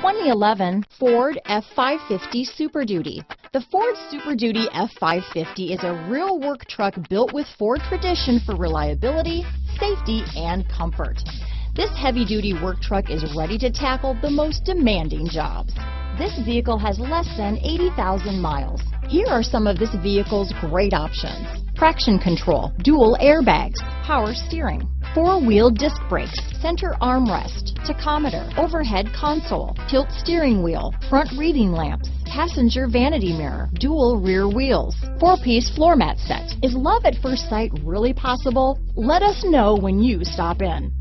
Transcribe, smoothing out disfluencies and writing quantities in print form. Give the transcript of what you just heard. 2011 Ford F-550 Super Duty. The Ford Super Duty F-550 is a real work truck built with Ford tradition for reliability, safety, and comfort. This heavy-duty work truck is ready to tackle the most demanding jobs. This vehicle has less than 80,000 miles. Here are some of this vehicle's great options: traction control, dual airbags, power steering, four-wheel disc brakes, center armrest, tachometer, overhead console, tilt steering wheel, front reading lamps, passenger vanity mirror, dual rear wheels, four-piece floor mat set. Is love at first sight really possible? Let us know when you stop in.